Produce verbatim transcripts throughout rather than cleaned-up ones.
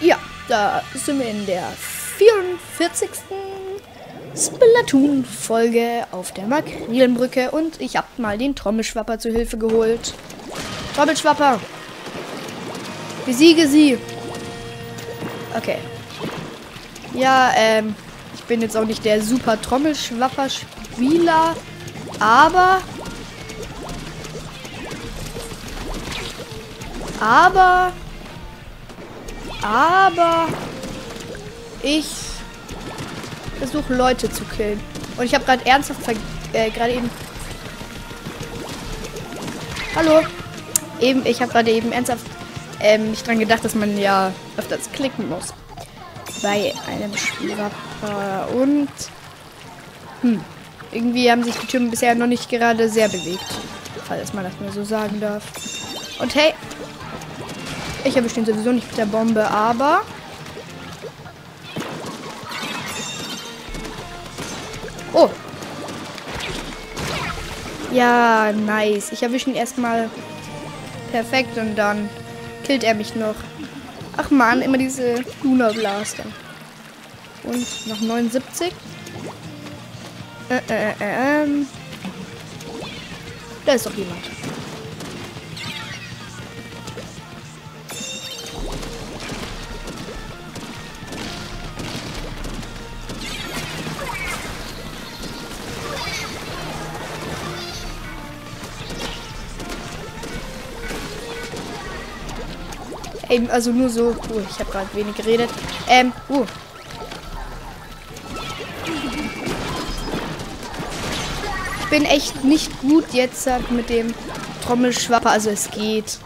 Ja, da sind wir in der vierundvierzigsten Splatoon-Folge auf der Makrelenbrücke und ich hab mal den Trommelschwapper zu Hilfe geholt. Trommelschwapper! Besiege sie! Okay. Ja, ähm, ich bin jetzt auch nicht der super Trommelschwapper-Spieler, aber... Aber... Aber... Ich... versuche Leute zu killen. Und ich habe gerade ernsthaft ver... Äh, gerade eben... Hallo! Eben, ich habe gerade eben ernsthaft... Ähm, nicht dran gedacht, dass man ja öfters klicken muss. Bei einem Spieler. Und... Hm. Irgendwie haben sich die Türen bisher noch nicht gerade sehr bewegt. Falls man das mal so sagen darf. Und hey... Ich habe bestimmt sowieso nicht mit der Bombe, aber... Oh! Ja, nice. Ich erwische ihn erstmal perfekt und dann killt er mich noch. Ach man, immer diese Luna Blaster. Und noch neunundsiebzig. Äh, äh, äh, äh. Da ist doch jemand. Eben, also nur so. Oh, ich habe gerade wenig geredet. Ähm, uh. Ich bin echt nicht gut jetzt mit dem Trommelschwapper. Also es geht.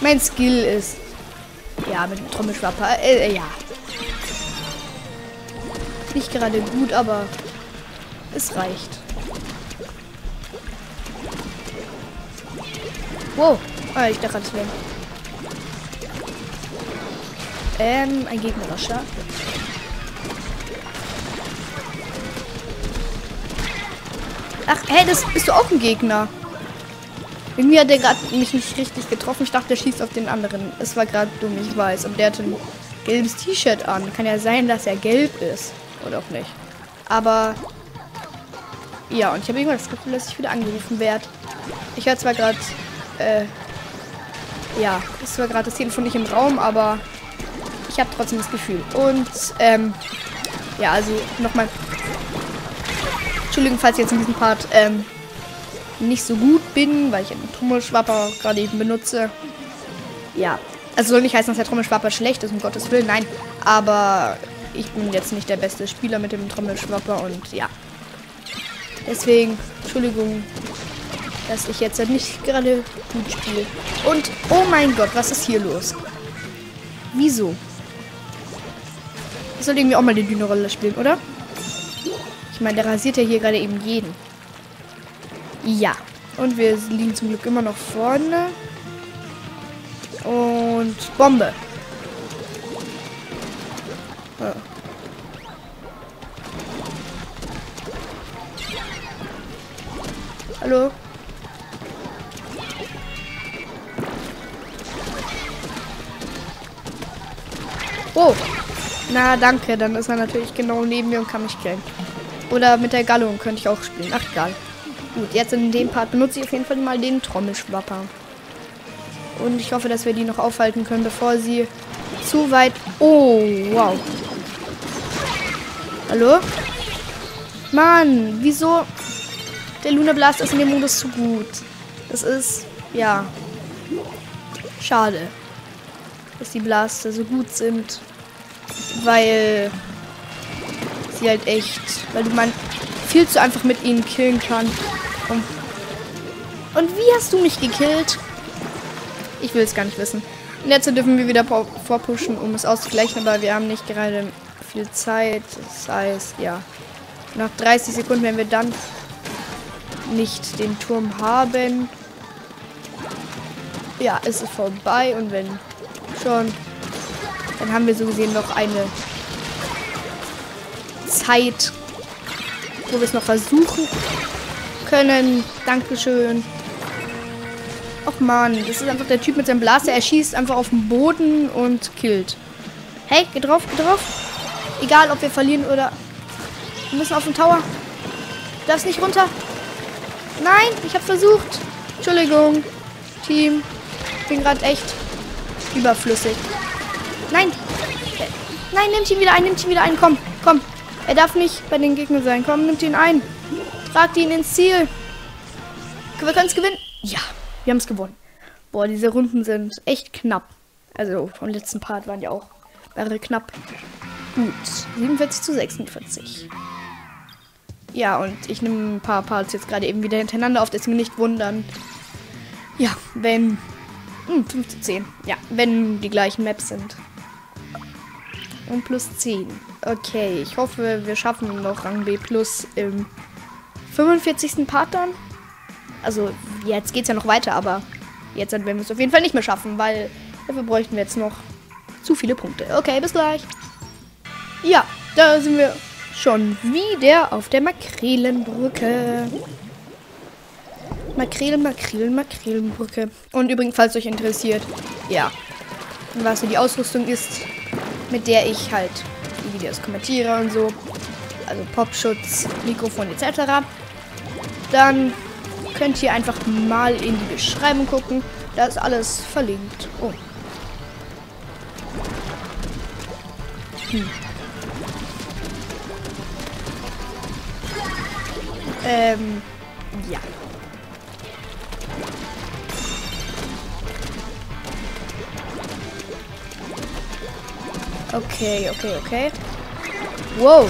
Mein Skill ist... Ja, mit dem Trommelschwapper. Äh, ja. Nicht gerade gut, aber es reicht. Wow, ah, ich dachte, das wäre. Ähm, ein gegnerischer. Ach, hey, das bist du auch ein Gegner. Irgendwie hat der gerade mich nicht richtig getroffen. Ich dachte, der schießt auf den anderen. Es war gerade dumm, ich weiß. Und der hatte ein gelbes T-Shirt an. Kann ja sein, dass er gelb ist. Oder auch nicht. Aber... Ja, und ich habe irgendwann das Gefühl, dass ich wieder angerufen werde. Ich höre zwar gerade... Äh, ja, das war gerade das Telefon nicht im Raum, aber ich habe trotzdem das Gefühl. Und, ähm, ja, also nochmal. Entschuldigung, falls ich jetzt in diesem Part, ähm, nicht so gut bin, weil ich einen Trommelschwapper gerade eben benutze. Ja, also soll nicht heißen, dass der Trommelschwapper schlecht ist, um Gottes Willen, nein. Aber ich bin jetzt nicht der beste Spieler mit dem Trommelschwapper und ja. Deswegen, Entschuldigung. Dass ich jetzt nicht gerade gut spiele. Und, oh mein Gott, was ist hier los? Wieso? Ich sollte irgendwie auch mal die Dünnerolle spielen, oder? Ich meine, der rasiert ja hier gerade eben jeden. Ja. Und wir liegen zum Glück immer noch vorne. Und Bombe. Oh. Hallo? Oh, na danke, dann ist er natürlich genau neben mir und kann mich killen. Oder mit der Gallung könnte ich auch spielen. Ach, egal. Gut, jetzt in dem Part benutze ich auf jeden Fall mal den Trommelschwapper. Und ich hoffe, dass wir die noch aufhalten können, bevor sie zu weit... Oh, wow. Hallo? Mann, wieso? Der Luna Blaster ist in dem Modus zu gut. Das ist, ja, schade, dass die Blaster so gut sind, weil sie halt echt, weil man viel zu einfach mit ihnen killen kann. Und, und wie hast du mich gekillt? Ich will es gar nicht wissen. Und jetzt dürfen wir wieder vorpushen, um es auszugleichen, aber wir haben nicht gerade viel Zeit. Das heißt, ja, nach dreißig Sekunden, wenn wir dann nicht den Turm haben, ja, ist es vorbei. Und wenn schon, dann haben wir so gesehen noch eine Zeit, wo wir es noch versuchen können. Dankeschön. Och man, das ist einfach der Typ mit seinem Blaster. Er schießt einfach auf den Boden und killt. Hey, geh drauf, geh drauf. Egal, ob wir verlieren oder... Wir müssen auf den Tower. Du darfst nicht runter. Nein, ich habe versucht. Entschuldigung, Team. Ich bin gerade echt überflüssig. Nein. Nein, nimmt ihn wieder ein, nimmt ihn wieder ein. Komm, komm. Er darf nicht bei den Gegnern sein. Komm, nimmt ihn ein. Tragt ihn ins Ziel. Wir können es gewinnen. Ja, wir haben es gewonnen. Boah, diese Runden sind echt knapp. Also vom letzten Part waren ja auch mehrere knapp. Gut, siebenundvierzig zu sechsundvierzig. Ja, und ich nehme ein paar Parts jetzt gerade eben wieder hintereinander auf, deswegen nicht wundern. Ja, wenn... Hm, fünf zu zehn. Ja, wenn die gleichen Maps sind. Und plus zehn. Okay, ich hoffe, wir schaffen noch Rang B plus im fünfundvierzigsten Part dann. Also, jetzt geht's ja noch weiter, aber jetzt werden wir es auf jeden Fall nicht mehr schaffen, weil dafür bräuchten wir jetzt noch zu viele Punkte. Okay, bis gleich. Ja, da sind wir schon wieder auf der Makrelenbrücke. Makrelen, Makrelen, Makrelenbrücke. Und übrigens, falls euch interessiert, ja, was so die Ausrüstung ist, mit der ich halt die Videos kommentiere und so. Also Popschutz, Mikrofon et cetera. Dann könnt ihr einfach mal in die Beschreibung gucken. Da ist alles verlinkt. Oh. Hm. Ähm, ja. Okay, okay, okay. Wow.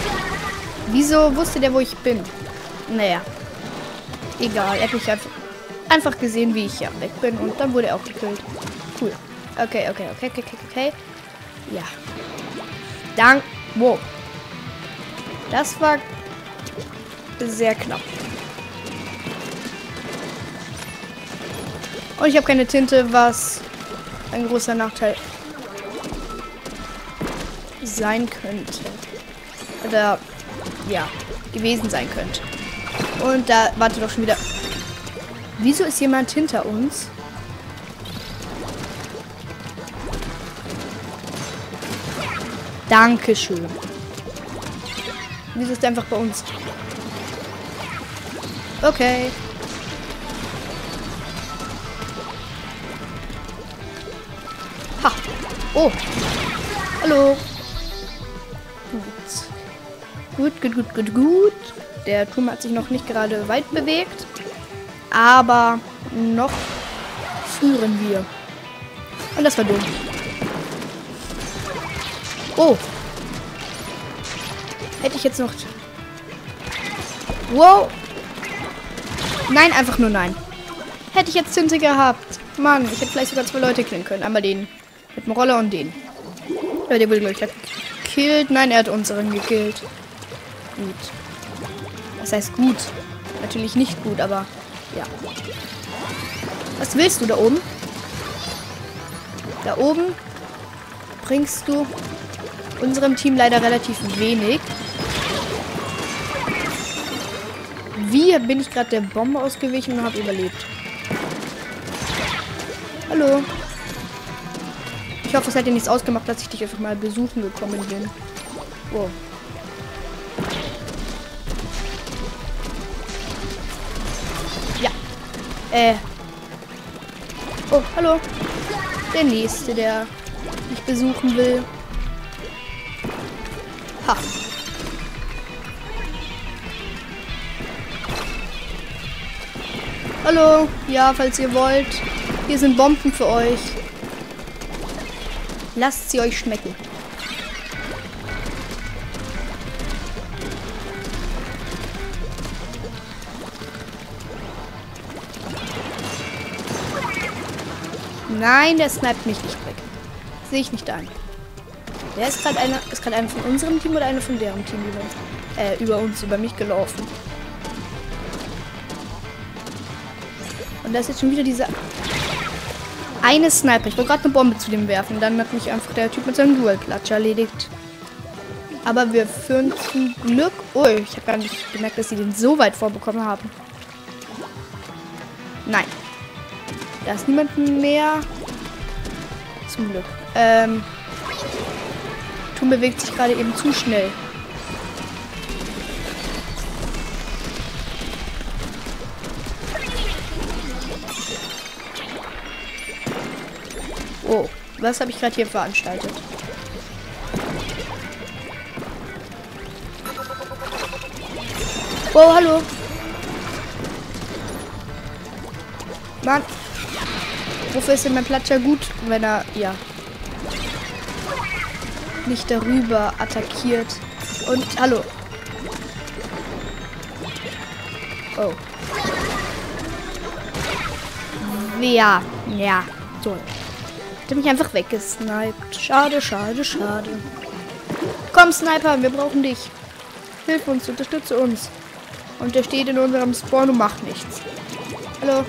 Wieso wusste der, wo ich bin? Naja. Egal, er hat mich einfach gesehen, wie ich ja weg bin. Und dann wurde er auch gekillt. Cool. Okay, okay, okay, okay, okay. Ja. Dank. Wow. Das war sehr knapp. Und ich habe keine Tinte, was ein großer Nachteil sein könnte. Oder, ja, gewesen sein könnte. Und da warte doch schon wieder. Wieso ist jemand hinter uns? Dankeschön. Wieso ist er einfach bei uns? Okay. Ha. Oh. Hallo. Gut. Gut, gut, gut, gut, gut. Der Turm hat sich noch nicht gerade weit bewegt. Aber noch führen wir. Und das war dumm. Oh. Hätte ich jetzt noch... Wow. Nein, einfach nur nein. Hätte ich jetzt Tinte gehabt. Mann, ich hätte vielleicht sogar zwei Leute killen können. Einmal den mit dem Roller und den. Ja, der wurde gleich gekillt. Nein, er hat unseren gekillt. Gut. Das heißt gut. Natürlich nicht gut, aber ja. Was willst du da oben? Da oben bringst du unserem Team leider relativ wenig. Wie bin ich gerade der Bombe ausgewichen und habe überlebt? Hallo. Ich hoffe, es hat dir nichts ausgemacht, dass ich dich einfach mal besuchen gekommen bin. Wow. Ja. Äh. Oh, hallo. Der nächste, der mich besuchen will. Ha. Hallo, ja, falls ihr wollt, hier sind Bomben für euch. Lasst sie euch schmecken. Nein, der sniped mich nicht weg. Sehe ich nicht ein. Der ist gerade einer, ist gerade einer von unserem Team oder einer von deren Team über, äh, über uns, über mich gelaufen. Und da ist jetzt schon wieder dieser eine Sniper. Ich wollte gerade eine Bombe zu dem werfen. Dann hat mich einfach der Typ mit seinem Dual Platsch erledigt. Aber wir führen zum Glück... Oh, ich habe gar nicht gemerkt, dass sie den so weit vorbekommen haben. Nein. Da ist niemand mehr. Zum Glück. Ähm. Tom bewegt sich gerade eben zu schnell. Oh, was habe ich gerade hier veranstaltet? Wow, hallo. Mann. Wofür ist denn mein Platscher gut, wenn er, ja, nicht darüber attackiert? Und, hallo. Oh. Ja, ja, so. Der mich einfach weggesniped. Schade, schade, schade. Komm, Sniper, wir brauchen dich. Hilf uns, unterstütze uns. Und der steht in unserem Spawn und macht nichts. Hallo.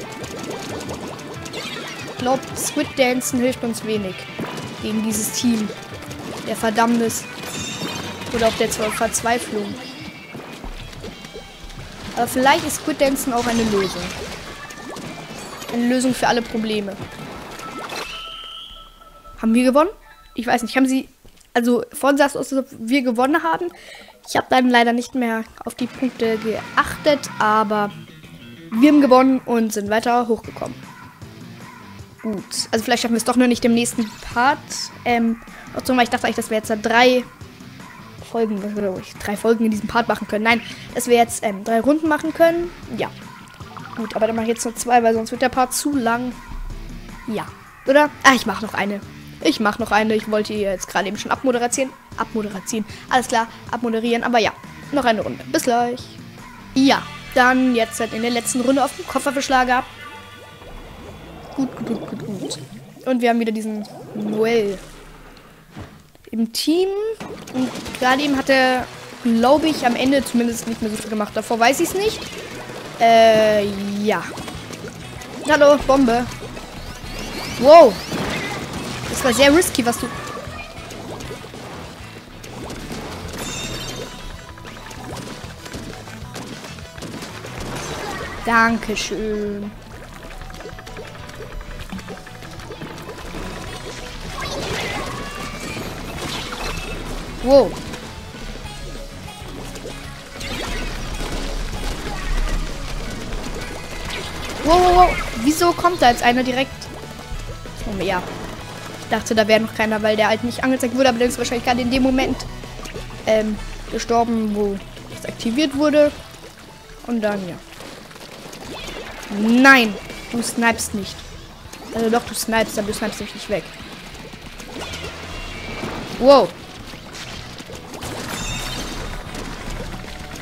Ich glaube, Squid Dancen hilft uns wenig. Gegen dieses Team. Der Verdammnis. Oder auch der Verzweiflung. Aber vielleicht ist Squid Dancen auch eine Lösung. Eine Lösung für alle Probleme. Haben wir gewonnen? Ich weiß nicht. Haben sie... Also, vorhin sah es aus, als ob wir gewonnen haben. Ich habe dann leider nicht mehr auf die Punkte geachtet, aber wir haben gewonnen und sind weiter hochgekommen. Gut. Also, vielleicht schaffen wir es doch nur nicht im nächsten Part. Ähm, also, weil ich dachte eigentlich, dass wir jetzt drei Folgen, also drei Folgen in diesem Part machen können. Nein, dass wir jetzt ähm, drei Runden machen können. Ja. Gut, aber dann mache ich jetzt nur zwei, weil sonst wird der Part zu lang. Ja. Oder? Ah, ich mache noch eine. Ich mache noch eine. Ich wollte ihr jetzt gerade eben schon abmoderieren. Abmoderieren. Alles klar, abmoderieren. Aber ja, noch eine Runde. Bis gleich. Ja, dann jetzt halt in der letzten Runde auf dem Kofferverschlag ab. Gut, gut, gut, gut, gut. Und wir haben wieder diesen Noel im Team. Und gerade eben hat er, glaube ich, am Ende zumindest nicht mehr so viel gemacht. Davor weiß ich es nicht. Äh, ja. Hallo, Bombe. Wow. Das war sehr risky, was du... Dankeschön. Wow. Wow, wow, wow. Wieso kommt da jetzt einer direkt? Oh, ja. Ich dachte, da wäre noch keiner, weil der halt nicht angezeigt wurde, aber der ist wahrscheinlich gerade in dem Moment ähm, gestorben, wo es aktiviert wurde. Und dann, ja. Nein, du snipest nicht. Also doch, du snipest, aber du snipest dich nicht weg. Wow.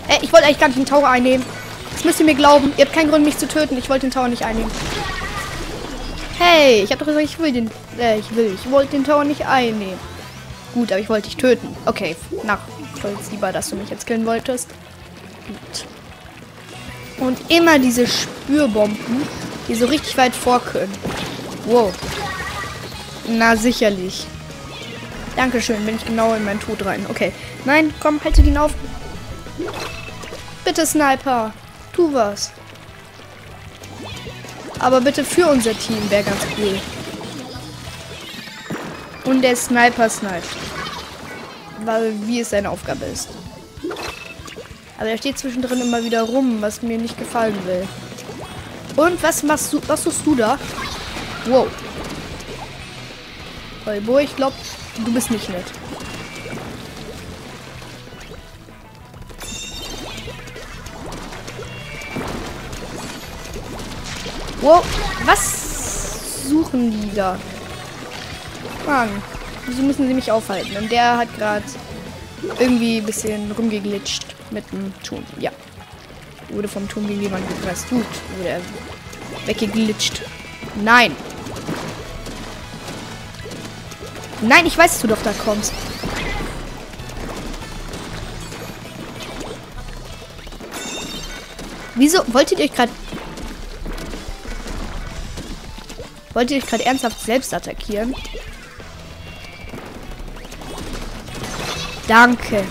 Äh, ich wollte eigentlich gar nicht den Tower einnehmen. Das müsst ihr mir glauben. Ihr habt keinen Grund, mich zu töten. Ich wollte den Tower nicht einnehmen. Hey, ich habe doch gesagt, ich will den... Äh, ich will. Ich wollte den Tower nicht einnehmen. Gut, aber ich wollte dich töten. Okay, nachvollziehbar, dass du mich jetzt killen wolltest. Gut. Und immer diese Spürbomben, die so richtig weit vor können. Wow. Na, sicherlich. Dankeschön, bin ich genau in meinen Tod rein. Okay. Nein, komm, halte ihn auf. Bitte, Sniper. Tu was. Aber bitte für unser Team wäre ganz cool. Und der Sniper sniped. Weil wie es seine Aufgabe ist. Aber er steht zwischendrin immer wieder rum, was mir nicht gefallen will. Und was machst du? Was suchst du da? Wow. Boah, ich glaube, du bist nicht nett. Wow, was suchen die da? Mann, wieso müssen sie mich aufhalten? Und der hat gerade irgendwie ein bisschen rumgeglitscht mit dem Turm. Ja. Wurde vom Turm gegen jemanden gepresst. Gut, wurde er weggeglitscht. Nein. Nein, ich weiß, dass du doch da kommst. Wieso wolltet ihr euch gerade... Wollt ihr euch gerade ernsthaft selbst attackieren? Danke.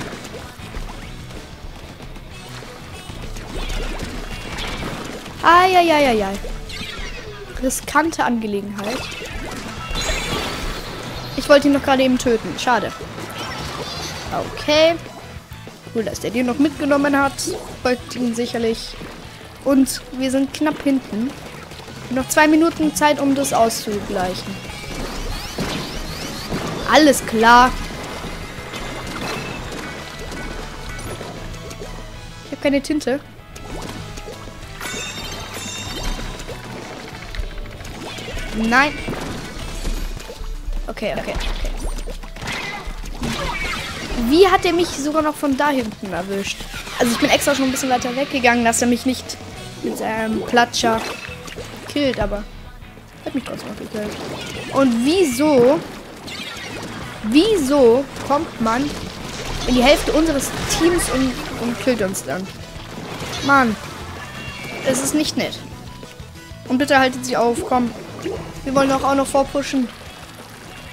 Ai, ai, ai, ai, ai. riskante Angelegenheit. Ich wollte ihn noch gerade eben töten. Schade. Okay. Cool, dass der den noch mitgenommen hat. Folgt ihn sicherlich. Und wir sind knapp hinten. Noch zwei Minuten Zeit, um das auszugleichen. Alles klar. Ich habe keine Tinte. Nein. Okay, okay, okay. Wie hat er mich sogar noch von da hinten erwischt? Also ich bin extra schon ein bisschen weiter weggegangen, dass er mich nicht mit seinem Platscher killt, aber hat mich trotzdem noch gekillt. Und wieso, wieso kommt man in die Hälfte unseres Teams und, und killt uns dann? Mann, es ist nicht nett. Und bitte haltet sie auf, komm. Wir wollen doch auch noch vorpushen.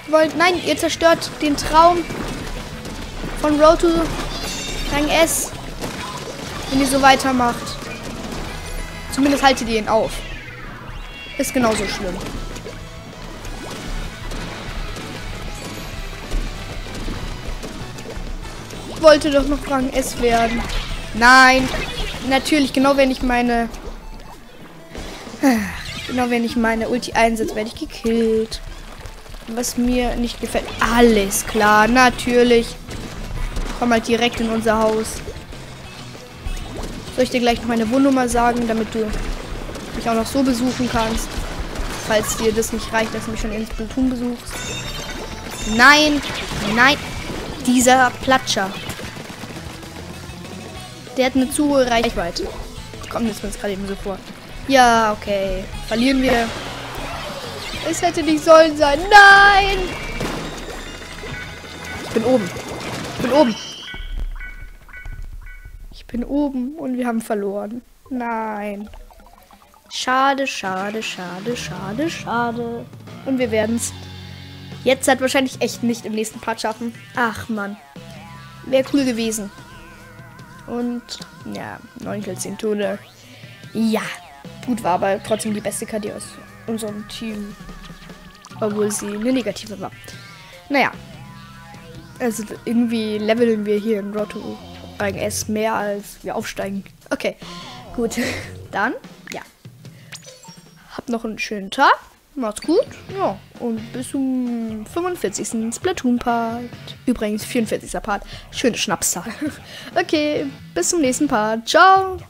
Wollt, nein, ihr zerstört den Traum von Road to Rang S, wenn ihr so weitermacht. Zumindest haltet ihr ihn auf. Ist genauso schlimm. Ich wollte doch noch Rang S werden. Nein, natürlich, genau wenn ich meine... Genau wenn ich meine Ulti einsetze, werde ich gekillt. Was mir nicht gefällt. Alles klar, natürlich. Komm halt direkt in unser Haus. Soll ich dir gleich noch meine Wohnnummer sagen, damit du mich auch noch so besuchen kannst? Falls dir das nicht reicht, dass du mich schon in Splatoon besuchst. Nein, nein. Dieser Platscher. Der hat eine zu hohe Reichweite. Komm, das ist mir jetzt gerade eben so vor. Ja, okay. Verlieren wir. Es hätte nicht sollen sein. Nein! Ich bin oben. Ich bin oben. Ich bin oben und wir haben verloren. Nein. Schade, schade, schade, schade, schade. Und wir werden es jetzt halt wahrscheinlich echt nicht im nächsten Part schaffen. Ach, Mann. Wäre cool gewesen. Und, ja, neun zehn Tode. Ja. Gut war aber trotzdem die beste K D aus unserem Team. Obwohl sie eine negative war. Naja. Also irgendwie leveln wir hier in Road to Rang S mehr, als wir aufsteigen. Okay. Gut. Dann, ja. Habt noch einen schönen Tag. Macht's gut. Ja. Und bis zum fünfundvierzigsten Splatoon-Part. Übrigens vierundvierzigster Part. Schöne Schnapszahl. Okay. Bis zum nächsten Part. Ciao.